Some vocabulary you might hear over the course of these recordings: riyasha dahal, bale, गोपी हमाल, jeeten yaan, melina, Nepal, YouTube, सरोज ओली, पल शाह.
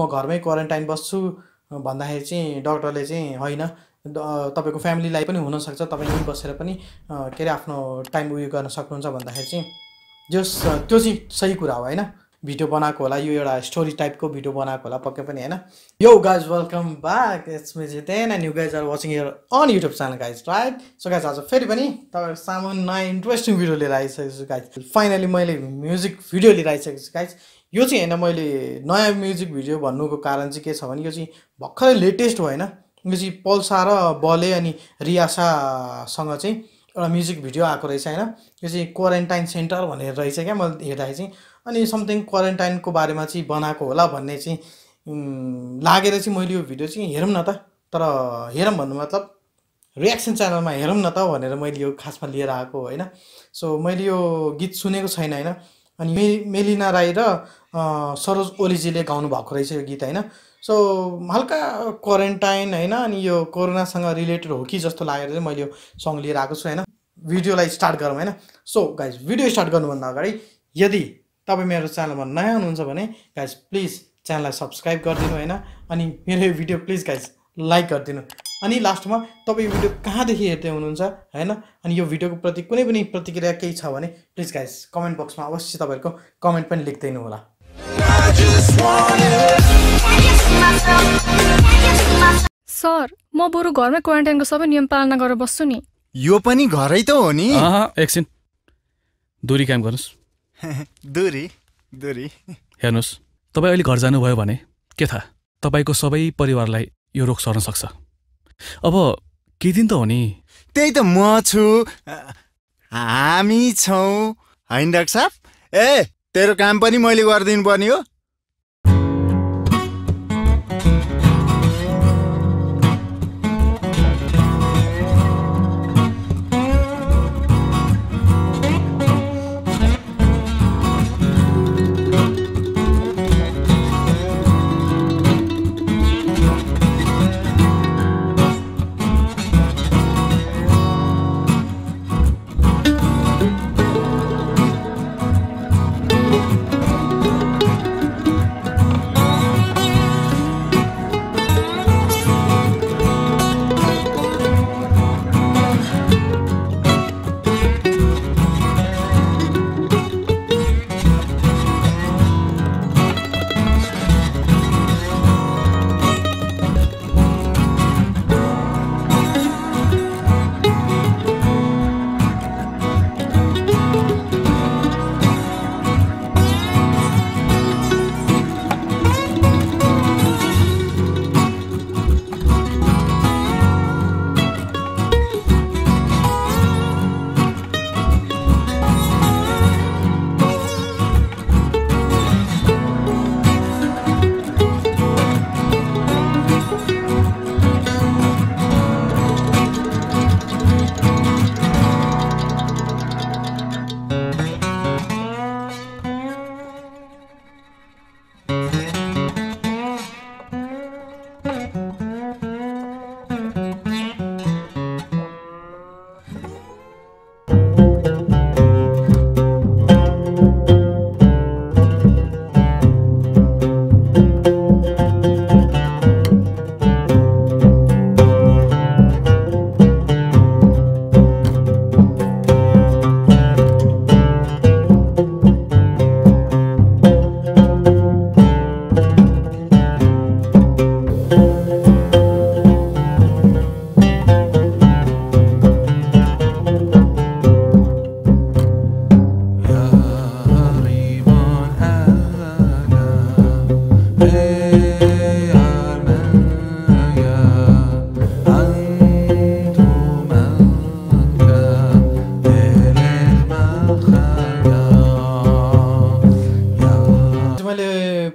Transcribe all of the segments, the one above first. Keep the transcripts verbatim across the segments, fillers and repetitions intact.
म घरमै क्वारेन्टाइन बस्छु भन्दाखेरि चाहिँ डाक्टरले चाहिँ हैन तपाईको फ्यामिलीलाई पनि हुन सक्छ तपाई यही बसेर पनि के रे आफ्नो टाइम उयो गर्न सक्नुहुन्छ भन्दाखेरि चाहिँ जस त्यो चाहिँ सही कुरा हो हैन। भिडियो बनाएको होला यो एउटा स्टोरी टाइपको भिडियो बनाएको होला पक्कै पनि हैन। यो guys welcome back, it's me Jiten and you guys are watching here on YouTube channel guys, right. So guys आज फेरि पनि तपाईहरु सामु नयाँ इन्ट्रेस्टिङ भिडियो लिएर आइसकेको छु गाइज। फाइनली मैले म्युजिक भिडियो लिएर आइसकेको छु गाइज। यो चाहिँ हैन मैले नयाँ म्युजिक भिडियो भन्नुको कारण चाहिँ के छ भने यो चाहिँ भर्खरै लेटेस्ट हो हैन। यो चाहिँ पल शाह र बले अनि रियाशासँग चाहिँ एउटा म्युजिक भिडियो आएको रहेछ हैन। यो चाहिँ क्वारेन्टाइन सेन्टर भनेर रहेछ क्या, मैले हेर्दाखेरि चाहिँ अनि समथिङ क्वारेन्टाइनको बारेमा चाहिँ बनाएको होला भन्ने चाहिँ लागेर चाहिँ मैले यो भिडियो चाहिँ हेरौँ न त, तर हेरौँ भन्नु मतलब रिएक्सन च्यानलमा हेरौँ न त भनेर मैले यो खासमा लिएर आएको हो हैन। सो मैले यो गीत सुनेको छैन हैन। अनि मे मेलिना राई र सरोज ओलीजीले गाउनु भएको रहेछ यो गीत हैन। सो हल्का क्वारेन्टाइन हैन अनि यो कोरोनासँग रिलेटेड हो कि जस्तो लागेर चाहिँ मैले यो सङ लिएर आएको छु हैन। भिडियोलाई स्टार्ट गरौँ हैन। सो गाइज भिडियो स्टार्ट गर्नुभन्दा अगाडि यदि तपाईँ मेरो च्यानलमा नयाँ हुनुहुन्छ भने गाइज प्लिज च्यानललाई सब्सक्राइब गरिदिनु हैन। अनि मेरो यो भिडियो प्लिज गाइज लाइक गरिदिनु। अनि लास्टमा तपाईँ भिडियो कहाँदेखि हेर्दै हुनुहुन्छ हैन अनि यो भिडियोको प्रति कुनै पनि प्रतिक्रिया केही छ भने प्लिज गाइज कमेन्ट बक्समा अवश्य तपाईहरुको कमेन्ट पनि लेख्दिनु होला। सर म बरु घरमै क्वारेन्टाइनको सबै नियम पालना गरेर बस्छु नि। यो पनि घरै त हो नि। एकछिन दूरी काम गर्नुस्। दूरी दूरी हेर्नुस्, तपाईँ अहिले घर जानुभयो भने के थाहा तपाईको सबै परिवारलाई यो रोग सर्न सक्छ। अब के दिन त हो नि। त्यही त म छु, हामी छौँ हैन डाक्टर साहब। ए तेरो काम पनि मैले गरिदिनु पर्ने हो।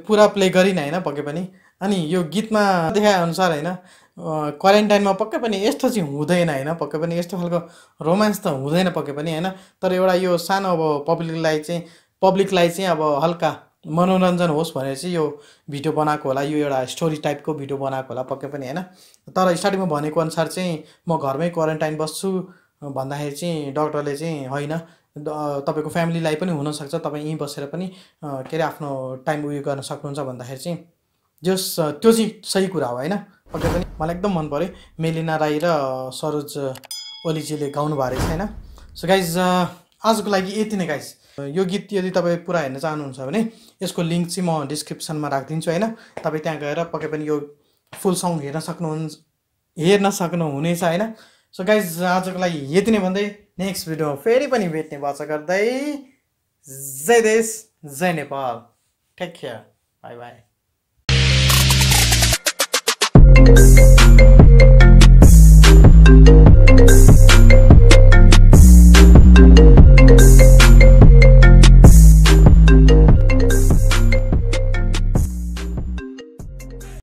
पुरा प्ले गरिन हैन पक्कै पनि। अनि यो गीतमा देखाए अनुसार हैन क्वारेन्टाइनमा पक्कै पनि यस्तो चाहिँ हुँदैन हैन, पक्कै पनि यस्तो खालको रोमान्स त हुँदैन पक्कै पनि हैन। तर एउटा यो सानो अब पब्लिकलाई चाहिँ पब्लिकलाई चाहिँ अब हल्का मनोरञ्जन होस् भनेर चाहिँ यो भिडियो बनाएको होला, यो एउटा स्टोरी टाइपको भिडियो बनाएको होला पक्कै पनि हैन। तर स्टार्टिङमा भनेको अनुसार चाहिँ म घरमै क्वारेन्टाइन बस्छु भन्दाखेरि चाहिँ डाक्टरले चाहिँ हैन तपाईको फ्यामिलीलाई पनि हुन सक्छ तपाईँ यही बसेर पनि के रे आफ्नो टाइम उयो गर्न सक्नुहुन्छ भन्दाखेरि चाहिँ जस त्यो चाहिँ सही कुरा हो हैन। पक्कै पनि मलाई एकदम मन पर्यो मेलिना राई र सरोज ओलीजीले गाउनु भएको रहेछ हैन। सो गाइज आजको लागि यति नै गाइज। यो गीत यदि तपाईं पुरा हेर्न चाहनुहुन्छ भने यसको लिंक चाहिँ म डिस्क्रिप्सनमा राखिदिन्छु हैन। तपाई त्यहाँ गएर पक्कै पनि यो फुल सङ हेर्न सक्नुहुन्छ हेर्न सक्नुहुनेछ हैन। सो गाइज आजको लागि यति नै भन्दै नेक्स्ट भिडियो फेरि पनि भेट्ने वाचा गर्दै जय देश जय Nepal, take care, bye bye.